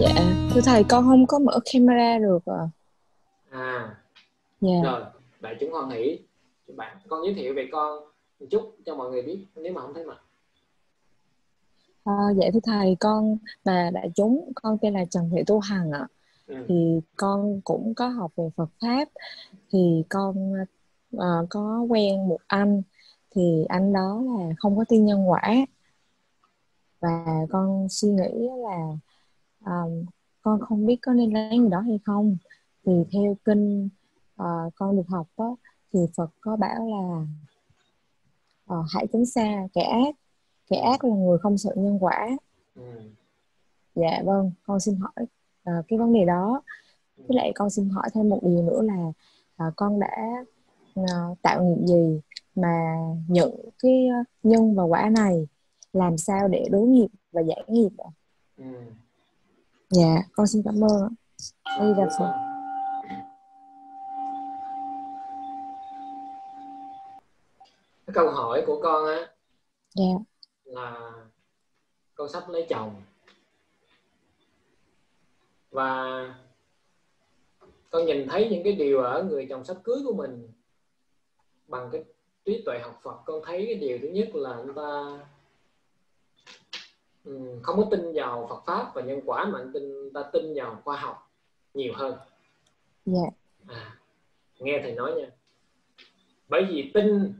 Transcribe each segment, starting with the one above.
Dạ, thưa thầy, con không có mở camera được ạ. Rồi, đại chúng con nghĩ con giới thiệu về con một chút cho mọi người biết nếu mà không thấy mặt. Dạ thưa thầy, con là đại chúng, con tên là Trần Thị Tô Hằng ạ. Thì con cũng có học về Phật Pháp. Thì con có quen một anh. Thì anh đó là không có tin nhân quả. Và con suy nghĩ là con không biết có nên lấy người đó hay không. Thì theo kinh con được học đó, thì Phật có bảo là hãy tránh xa kẻ ác. Kẻ ác là người không sợ nhân quả. Dạ vâng, con xin hỏi cái vấn đề đó. Với lại con xin hỏi thêm một điều nữa là con đã tạo nghiệp gì mà nhận cái nhân và quả này, làm sao để đối nghiệp và giải nghiệp ạ? Dạ, con xin cảm ơn. A Di Đà Phật. Cái câu hỏi của con á, là con sắp lấy chồng và con nhìn thấy những cái điều ở người chồng sắp cưới của mình. Bằng cái trí tuệ học Phật, con thấy cái điều thứ nhất là anh ta không có tin vào Phật Pháp và nhân quả, mà anh ta tin vào khoa học nhiều hơn. Nghe thầy nói nha, bởi vì tin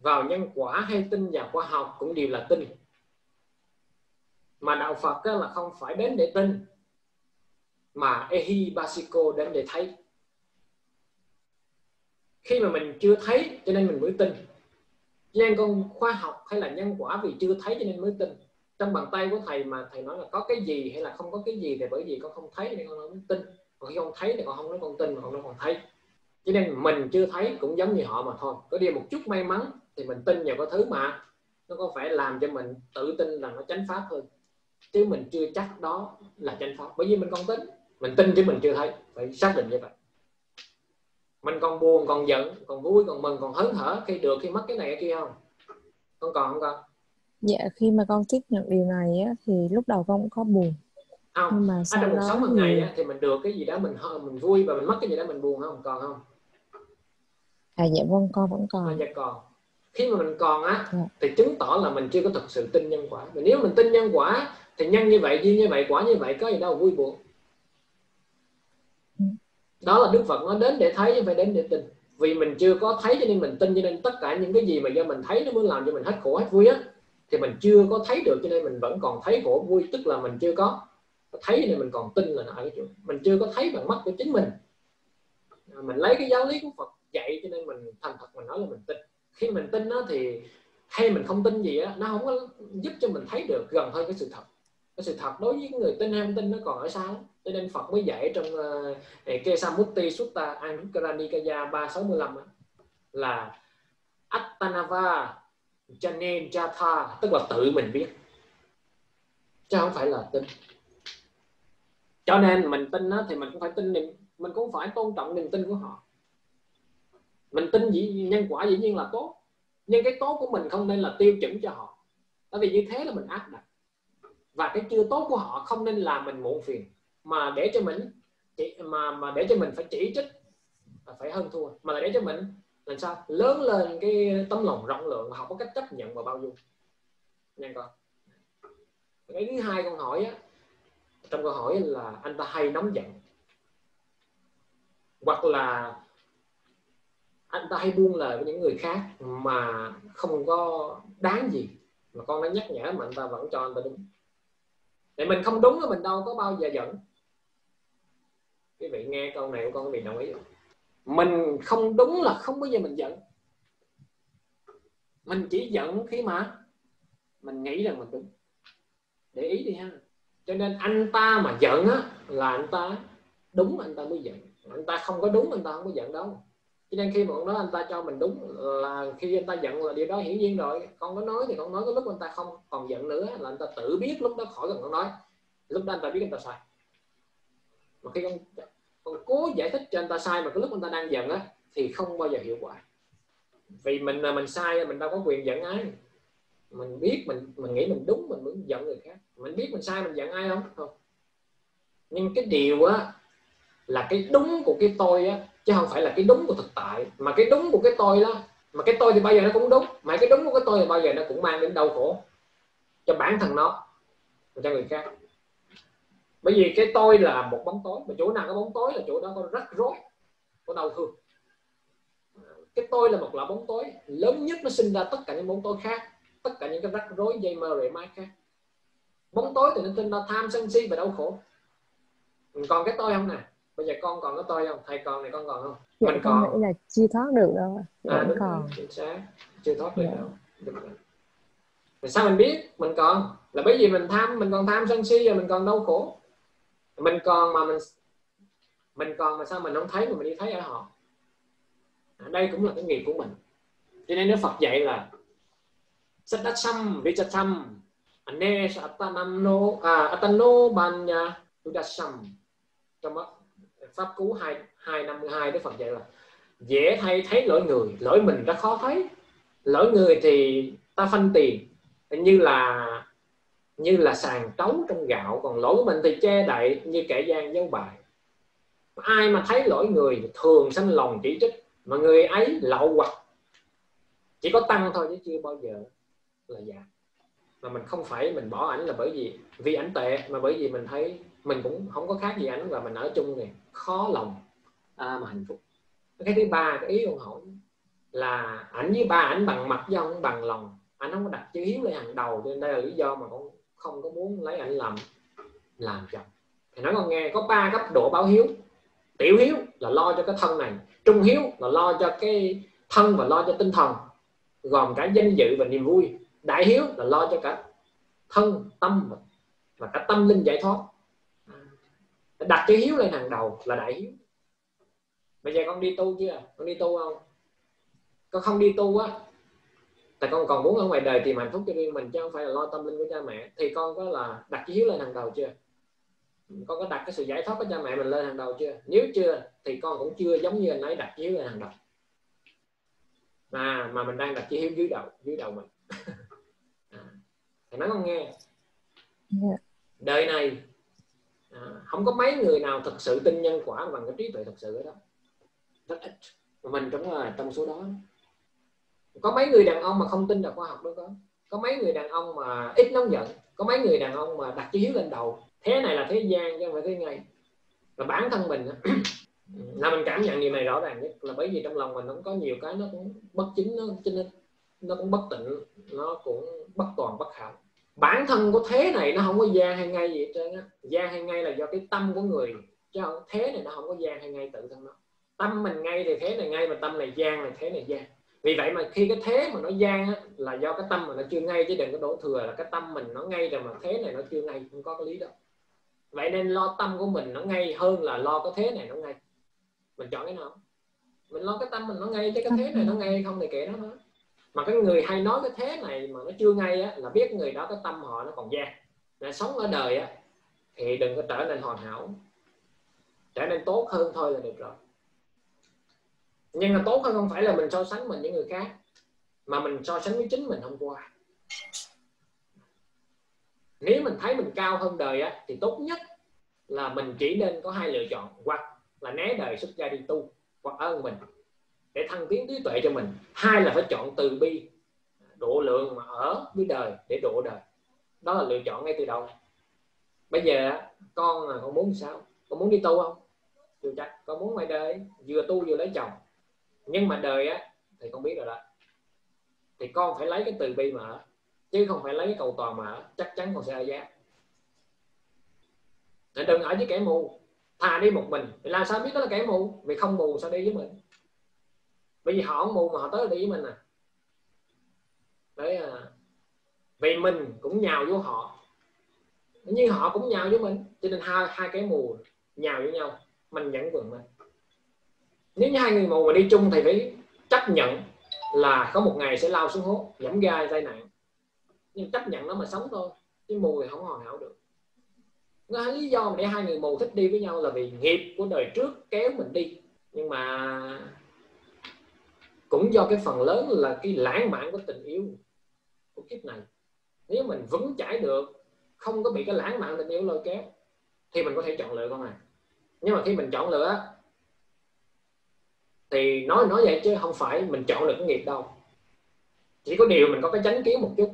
vào nhân quả hay tin vào khoa học cũng đều là tin. Mà đạo Phật là không phải đến để tin, mà Ehi Basiko đến để thấy. Khi mà mình chưa thấy cho nên mình mới tin. Cho nên con khoa học hay là nhân quả vì chưa thấy cho nên mới tin. Trong bàn tay của thầy mà thầy nói là có cái gì hay là không có cái gì, thì bởi vì con không thấy nên con không tin. Còn khi con thấy thì con không nói con tin mà con nói con thấy. Cho nên mình chưa thấy cũng giống như họ mà thôi. Có điều một chút may mắn thì mình tin vào cái thứ mà nó có phải làm cho mình tự tin là nó chánh pháp hơn. Chứ mình chưa chắc đó là chánh pháp. Bởi vì mình không tin. Mình tin chứ mình chưa thấy. Phải xác định như vậy. Mình còn buồn, còn giận, còn vui, còn mừng, còn hớn hở khi được, khi mất cái này cái kia không? Con còn không con? Dạ, khi mà con tiếp nhận điều này á, thì lúc đầu con cũng có buồn. Không, nhưng mà sau trong cuộc sống hàng ngày á, thì mình được cái gì đó mình vui, và mình mất cái gì đó mình buồn không? Còn không? Dạ vâng, con vẫn còn. Dạ còn. Khi mà mình còn á, thì chứng tỏ là mình chưa có thực sự tin nhân quả. Mà nếu mình tin nhân quả thì nhân như vậy, duyên như vậy, quả như vậy, có gì đâu vui buồn. Đó là Đức Phật nói đến để thấy chứ phải đến để tin. Vì mình chưa có thấy cho nên mình tin, cho nên tất cả những cái gì mà do mình thấy nó mới làm cho mình hết khổ hết vui á. Thì mình chưa có thấy được cho nên mình vẫn còn thấy khổ vui. Tức là mình chưa có thấy cho nên mình còn tin là nó ở cái chỗ. Mình chưa có thấy bằng mắt của chính mình. Mình lấy cái giáo lý của Phật dạy cho nên mình thành thật mình nói là mình tin. Khi mình tin đó thì hay mình không tin gì á, nó không có giúp cho mình thấy được gần hơn cái sự thật. Cái sự thật đối với người tin hay không tin nó còn ở xa lắm. Cho nên Phật mới dạy trong Kesa Mutti Sutta Aṅguttara Nikāya 365 là Attanava Janen Jatha, tức là tự mình biết, chứ không phải là tin. Cho nên mình tin đó, thì mình cũng phải tin niềm, mình cũng phải tôn trọng niềm tin của họ. Mình tin nhân quả dĩ nhiên là tốt, nhưng cái tốt của mình không nên là tiêu chuẩn cho họ. Bởi vì như thế là mình áp đặt. Và cái chưa tốt của họ không nên làm mình muộn phiền, mà để cho mình để cho mình phải chỉ trích, phải hơn thua, mà là để cho mình làm sao lớn lên cái tấm lòng rộng lượng, học có cách chấp nhận và bao dung. Nhanh con. Cái thứ hai con hỏi á, trong câu hỏi là anh ta hay nóng giận, hoặc là anh ta hay buông lời với những người khác mà không có đáng gì, mà con đã nhắc nhở mà anh ta vẫn cho anh ta đúng. Để mình không đúng là mình đâu có bao giờ giận. Quý vị nghe câu này của con, quý vị đồng ý không? Mình không đúng là không bao giờ mình giận. Mình chỉ giận khi mà mình nghĩ rằng mình đúng. Để ý đi ha. Cho nên anh ta mà giận á, là anh ta đúng anh ta mới giận. Anh ta không có đúng anh ta không có giận đâu. Cho nên khi mà con nói anh ta cho mình đúng là khi anh ta giận là điều đó hiển nhiên rồi. Con có nói thì con nói, cái lúc anh ta không còn giận nữa là anh ta tự biết, lúc đó khỏi cần con nói. Lúc đó anh ta biết anh ta sai. Mà khi con cố giải thích cho anh ta sai mà cái lúc anh ta đang giận á, thì không bao giờ hiệu quả. Vì mình là mình sai, mình đâu có quyền giận ai. Mình biết, mình nghĩ mình đúng, mình muốn giận người khác. Mình biết mình sai, mình giận ai không? Không. Nhưng cái điều á là cái đúng của cái tôi á, chứ không phải là cái đúng của thực tại. Mà cái đúng của cái tôi đó, mà cái tôi thì bao giờ nó cũng đúng, mà cái đúng của cái tôi thì bao giờ nó cũng mang đến đau khổ cho bản thân nó và cho người khác. Bởi vì cái tôi là một bóng tối, mà chỗ nào có bóng tối là chỗ đó có rắc rối, có đau thương. Cái tôi là một loại bóng tối lớn nhất, nó sinh ra tất cả những bóng tối khác, tất cả những cái rắc rối dây mơ rễ mái khác. Bóng tối thì nó sinh ra tham, sân, si và đau khổ. Còn cái tôi không nè, bây giờ con còn có tôi không? Thầy con này con còn không? Dạ, mình con nghĩ là chưa thoát được đâu. Dạ, à, đúng còn. Chính xác, chưa thoát được đâu. Dạ. Sao mình biết mình còn? Là bởi vì mình tham, mình còn tham sân si và mình còn đau khổ. Mình còn mà mình còn mà sao mình không thấy mà mình đi thấy ở họ? À, đây cũng là cái nghiệp của mình. Cho nên Đức Phật dạy là Saddasam Vichatam Anesh Atanamno Atano Banya Udasam. Trong đó Pháp Cú 252 Đức Phật dạy là dễ thay thấy lỗi người, lỗi mình rất khó thấy. Lỗi người thì ta phân tiền như là sàn trấu trong gạo, còn lỗi của mình thì che đậy như kẻ gian giấu bài. Ai mà thấy lỗi người thường sanh lòng chỉ trích, mà người ấy lậu hoặc chỉ có tăng thôi chứ chưa bao giờ là giảm. Mà mình không phải mình bỏ ảnh là bởi vì ảnh tệ, mà bởi vì mình thấy mình cũng không có khác gì ảnh và mình ở chung này khó lòng mà hạnh phúc. Cái thứ ba, cái ý ông hỏi là ảnh với ba ảnh bằng mặt do không bằng lòng. Anh không có đặt chữ hiếu lên hàng đầu, nên đây là lý do mà con không có muốn lấy ảnh làm chồng. Thì nói con nghe, có ba cấp độ báo hiếu. Tiểu hiếu là lo cho cái thân này, trung hiếu là lo cho cái thân và lo cho tinh thần, gồm cả danh dự và niềm vui. Đại hiếu là lo cho cả thân, tâm và cả tâm linh giải thoát. Đặt chữ hiếu lên hàng đầu là đại hiếu. Bây giờ con đi tu chưa? Con đi tu không? Con không đi tu á, tại con còn muốn ở ngoài đời tìm hạnh phúc cho riêng mình chứ không phải là lo tâm linh của cha mẹ, thì con có là đặt chữ hiếu lên hàng đầu chưa? Con có đặt cái sự giải thoát của cha mẹ mình lên hàng đầu chưa? Nếu chưa thì con cũng chưa giống như anh ấy đặt chữ hiếu lên hàng đầu, mà mình đang đặt chữ hiếu dưới đầu mình. Thầy nói con nghe, đời này không có mấy người nào thực sự tin nhân quả bằng cái trí tuệ thực sự ở đó, rất ít. Mình cũng là trong số đó. Có mấy người đàn ông mà không tin vào khoa học đó, có mấy người đàn ông mà ít nóng giận, có mấy người đàn ông mà đặt chữ hiếu lên đầu. Thế này là thế gian chứ không phải thế ngay. Là bản thân mình là mình cảm nhận điều này rõ ràng nhất, là bởi vì trong lòng mình cũng có nhiều cái nó cũng bất chính, nó cũng bất tịnh, nó cũng bất toàn bất hảo. Bản thân của thế này nó không có gian hay ngay gì hết trơn á. Gian hay ngay là do cái tâm của người, chứ không thế này nó không có gian hay ngay tự thân nó. Tâm mình ngay thì thế này ngay, mà tâm này gian là thế này gian. Vì vậy mà khi cái thế mà nó gian á, là do cái tâm mà nó chưa ngay, chứ đừng có đổ thừa là cái tâm mình nó ngay rồi mà thế này nó chưa ngay, không có cái lý đó. Vậy nên lo tâm của mình nó ngay hơn là lo cái thế này nó ngay. Mình chọn cái nào? Mình lo cái tâm mình nó ngay, chứ cái thế này nó ngay không thì kệ nó nữa. Mà cái người hay nói cái thế này mà nó chưa ngay á, là biết người đó cái tâm họ nó còn gian. Nên sống ở đời á thì đừng có trở nên hoàn hảo, trở nên tốt hơn thôi là được rồi. Nhưng mà tốt hơn không phải là mình so sánh mình với người khác, mà mình so sánh với chính mình hôm qua. Nếu mình thấy mình cao hơn đời á, thì tốt nhất là mình chỉ nên có hai lựa chọn, hoặc là né đời xuất gia đi tu, hoặc ơn mình để thăng tiến trí tuệ cho mình. Hai là phải chọn từ bi độ lượng mà ở với đời để độ đời. Đó là lựa chọn ngay từ đầu. Bây giờ con muốn sao? Con muốn đi tu không? Chưa chắc. Con muốn ngoài đời vừa tu vừa lấy chồng, nhưng mà đời á thì con biết rồi đó, thì con phải lấy cái từ bi mà ở, chứ không phải lấy cái cầu toàn mà ở. Chắc chắn con sẽ ở giá. Đừng ở với kẻ mù. Thà đi một mình, làm sao biết đó là kẻ mù? Vì không mù sao đi với mình? Bởi vì họ không mù mà họ tới đi với mình à. Đấy, vì mình cũng nhào vô họ, nhưng họ cũng nhào vô mình. Cho nên hai cái mù nhào vô nhau, mình vẫn vượt mình. Nếu như hai người mù mà đi chung thì phải chấp nhận là có một ngày sẽ lao xuống hố, giảm gai tai nạn. Nhưng chấp nhận nó mà sống thôi, chứ mù thì không hoàn hảo được. Cái lý do mà để hai người mù thích đi với nhau là vì nghiệp của đời trước kéo mình đi. Nhưng mà cũng do cái phần lớn là cái lãng mạn của tình yêu của kiếp này. Nếu mình vững chãi được, không có bị cái lãng mạn tình yêu lôi kéo, thì mình có thể chọn lựa con à. Nhưng mà khi mình chọn lựa thì nói vậy chứ không phải mình chọn được cái nghiệp đâu. Chỉ có điều mình có cái chánh kiến một chút,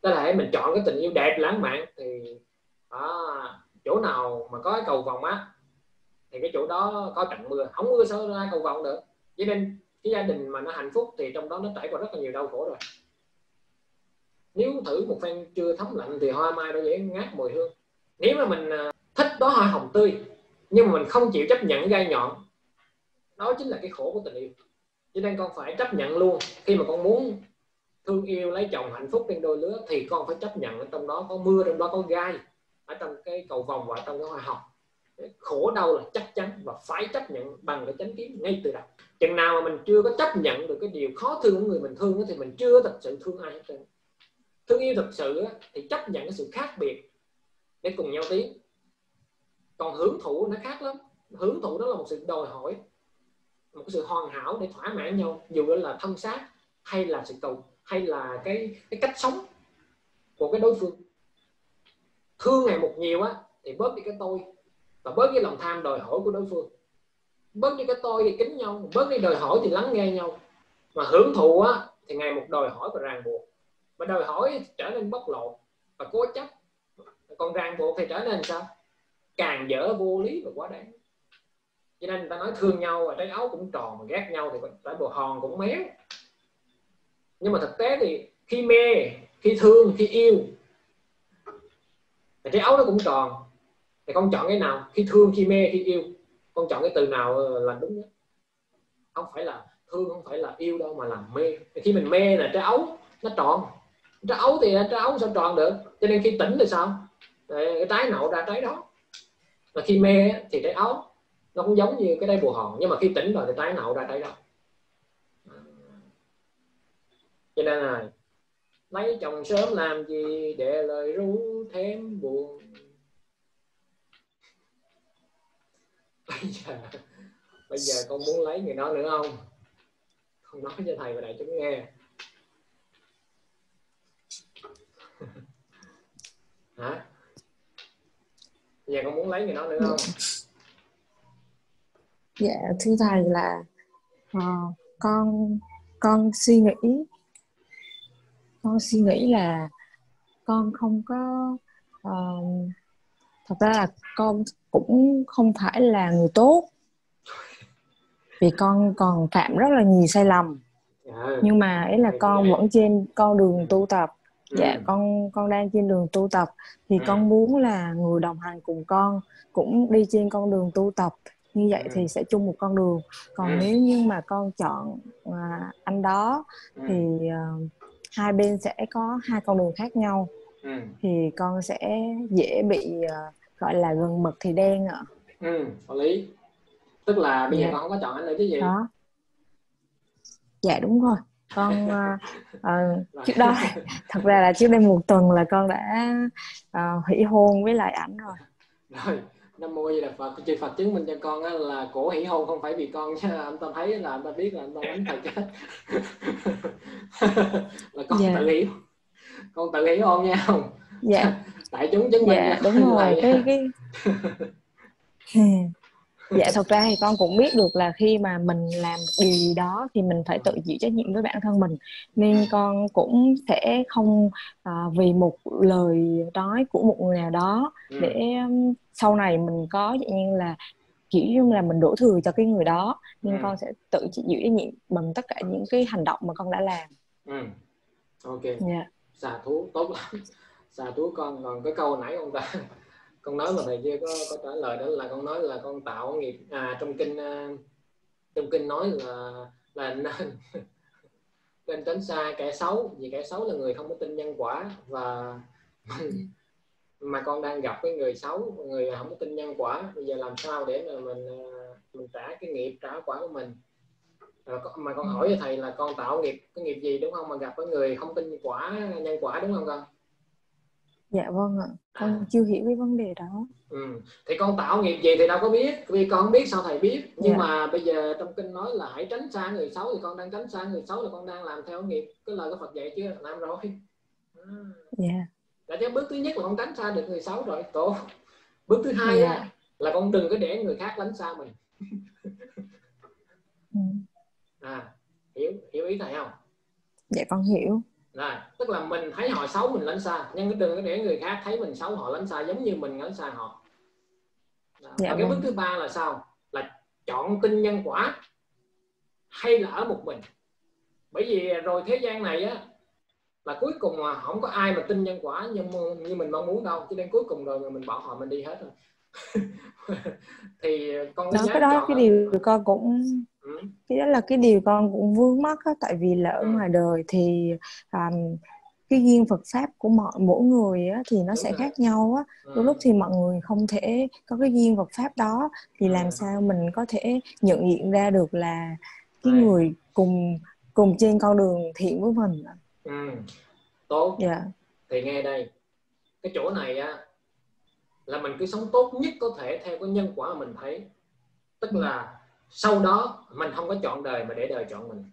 tức là mình chọn cái tình yêu đẹp lãng mạn thì chỗ nào mà có cái cầu vồng á thì cái chỗ đó có trận mưa, không mưa sao ra cầu vồng được. Cho nên cái gia đình mà nó hạnh phúc thì trong đó nó trải qua rất là nhiều đau khổ rồi. Nếu thử một phen chưa thấm lạnh thì hoa mai nó dễ ngát mùi hương. Nếu mà mình thích đó hoa hồng tươi nhưng mà mình không chịu chấp nhận gai nhọn, đó chính là cái khổ của tình yêu. Cho nên con phải chấp nhận luôn. Khi mà con muốn thương yêu, lấy chồng, hạnh phúc trên đôi lứa thì con phải chấp nhận ở trong đó có mưa, trong đó có gai, ở trong cái cầu vồng và trong cái hoa hồng. Khổ đau là chắc chắn và phải chấp nhận bằng cái chánh kiến ngay từ đầu. Chừng nào mà mình chưa có chấp nhận được cái điều khó thương của người mình thương thì mình chưa thật sự thương ai hết trơn. Thương yêu thật sự thì chấp nhận cái sự khác biệt để cùng nhau tiến. Còn hưởng thụ nó khác lắm. Hưởng thụ đó là một sự đòi hỏi, một cái sự hoàn hảo để thỏa mãn nhau, dù đó là thân xác hay là sự cầu, hay là cái cách sống của cái đối phương. Thương ngày một nhiều thì bớt đi cái tôi và bớt đi lòng tham đòi hỏi của đối phương. Bớt đi cái tôi thì kính nhau, bớt đi đòi hỏi thì lắng nghe nhau. Mà hưởng thụ thì ngày một đòi hỏi và ràng buộc, mà đòi hỏi trở nên bất lộ và cố chấp, còn ràng buộc thì trở nên sao? Càng dở, vô lý và quá đáng. Cho nên người ta nói thương nhau và trái áo cũng tròn, mà ghét nhau thì trái bồ hòn cũng méo. Nhưng mà thực tế thì khi mê, khi thương, khi yêu thì trái áo nó cũng tròn. Thì con chọn cái nào? Khi thương, khi mê, khi yêu, con chọn cái từ nào là đúng nhất? Không phải là thương, không phải là yêu đâu, mà là mê. Thì khi mình mê là trái ấu nó tròn, trái ấu thì trái ấu sao tròn được? Cho nên khi tỉnh thì sao? Cái trái nậu ra trái đó. Mà khi mê thì trái ấu nó cũng giống như cái trái bồ hòn, nhưng mà khi tỉnh rồi thì trái nậu ra trái đó. Cho nên là lấy chồng sớm làm gì để lời ru thêm buồn. Bây giờ con muốn lấy người đó nữa không? Con nói cho thầy và đại chúng nghe. Hả? Bây giờ con muốn lấy người đó nữa không? Dạ thưa thầy là con suy nghĩ là con không có thật ra là con cũng không phải là người tốt, vì con còn phạm rất là nhiều sai lầm. Nhưng mà ấy là con vẫn trên con đường tu tập. Dạ con đang trên đường tu tập thì con muốn là người đồng hành cùng con cũng đi trên con đường tu tập, như vậy thì sẽ chung một con đường. Còn nếu như mà con chọn anh đó thì hai bên sẽ có hai con đường khác nhau, thì con sẽ dễ bị gọi là gần mực thì đen ạ. Có lý. Tức là bây giờ con không có chọn anh nữa chứ gì đó. Dạ đúng rồi. Con trước đó thật ra là trước đây một tuần là con đã hủy hôn với lại ảnh rồi. Rồi, Nam Mô A Di Đà Phật. Chư Phật chứng minh cho con là cổ hủy hôn không phải vì con nha. Anh ta thấy là anh ta biết là anh ta đánh thật chết. Là con tự hiểu. Con tự hiểu hôn nha. Dạ. Tại chúng chứng minh. Dạ đúng rồi. Dạ thật ra thì con cũng biết được là khi mà mình làm điều gì đó thì mình phải tự chịu trách nhiệm với bản thân mình, nên con cũng sẽ không vì một lời nói của một người nào đó để sau này mình có dạng như là kiểu như là mình đổ thừa cho cái người đó, nên con sẽ tự chịu trách nhiệm bằng tất cả những cái hành động mà con đã làm. Ok. Dạ. Xà thú tốt lắm. Xà thú con còn cái câu nãy ông ta con nói mà thầy chưa có trả lời, đó là con nói là con tạo nghiệp trong kinh nói là nên tránh xa kẻ xấu, vì kẻ xấu là người không có tin nhân quả, và mà con đang gặp cái người xấu, người không có tin nhân quả. Bây giờ làm sao để mà mình trả cái nghiệp, trả quả của mình? Mà con hỏi với thầy là con tạo nghiệp cái nghiệp gì đúng không, mà gặp cái người không tin nhân quả đúng không con? Dạ vâng ạ, con chưa hiểu cái vấn đề đó. Thì con tạo nghiệp gì thì đâu có biết, vì con không biết sao thầy biết. Nhưng mà bây giờ trong kinh nói là hãy tránh xa người xấu, thì con đang tránh xa người xấu là con đang làm theo nghiệp, cái lời của Phật dạy chưa làm rồi. Dạ. Là cái bước thứ nhất là con tránh xa được người xấu rồi. Tổ Bước thứ hai là con đừng có để người khác lánh xa mình. Hiểu ý thầy không? Dạ con hiểu. Là, tức là mình thấy họ xấu mình lánh xa, nhưng đừng có để người khác thấy mình xấu họ lánh xa giống như mình lánh xa họ. Và cái bước thứ ba là sao? Là chọn tin nhân quả hay là ở một mình. Bởi vì rồi thế gian này á, là cuối cùng mà không có ai mà tin nhân quả nhưng như mình mong muốn đâu, cho nên cuối cùng rồi mà mình bỏ họ mình đi hết rồi. Thì con đó, cái đó cái điều con cũng cái đó là cái điều con cũng vướng mắc á, tại vì là ở ngoài đời thì cái duyên Phật pháp của mỗi người á, thì nó sẽ khác nhau á. Đôi lúc thì mọi người không thể có cái duyên Phật pháp đó, thì làm sao mình có thể nhận diện ra được là cái người cùng trên con đường thiện với mình. Tốt. Thì nghe đây, cái chỗ này á là mình cứ sống tốt nhất có thể theo cái nhân quả mình thấy. Tức là sau đó mình không có chọn đời mà để đời chọn mình.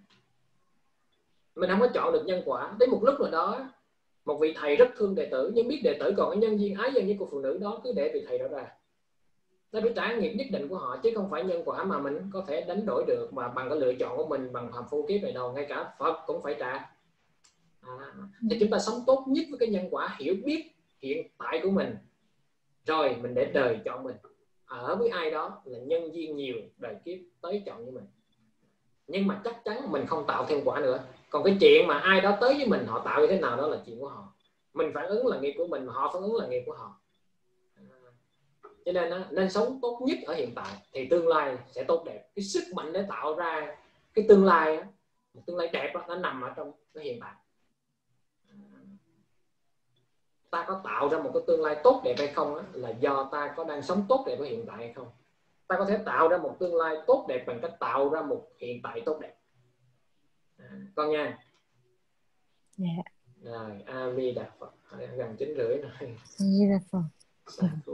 Mình không có chọn được nhân quả. Đến một lúc nào đó, một vị thầy rất thương đệ tử, nhưng biết đệ tử còn cái nhân duyên ái dân với cô phụ nữ đó, cứ để vị thầy đó ra. Đó là trải nghiệm nhất định của họ, chứ không phải nhân quả mà mình có thể đánh đổi được, mà bằng cái lựa chọn của mình, bằng hàm phu kiếp này đâu. Ngay cả Phật cũng phải trả. Thì chúng ta sống tốt nhất với cái nhân quả, hiểu biết hiện tại của mình, rồi mình để đời chọn mình. Ở với ai đó là nhân duyên nhiều, đời kiếp tới chọn với mình. Nhưng mà chắc chắn mình không tạo thêm quả nữa. Còn cái chuyện mà ai đó tới với mình, họ tạo như thế nào đó là chuyện của họ. Mình phản ứng là nghiệp của mình, mà họ phản ứng là nghiệp của họ. Cho nên nên sống tốt nhất ở hiện tại, thì tương lai sẽ tốt đẹp. Cái sức mạnh để tạo ra cái tương lai đẹp đó, nó nằm ở trong cái hiện tại. Ta có tạo ra một cái tương lai tốt đẹp hay không á, là do ta có đang sống tốt đẹp với hiện tại hay không. Ta có thể tạo ra một tương lai tốt đẹp bằng cách tạo ra một hiện tại tốt đẹp. Con nha. Rồi, A Di Đà Phật. Gần 9:30 rồi. A Di Đà Phật.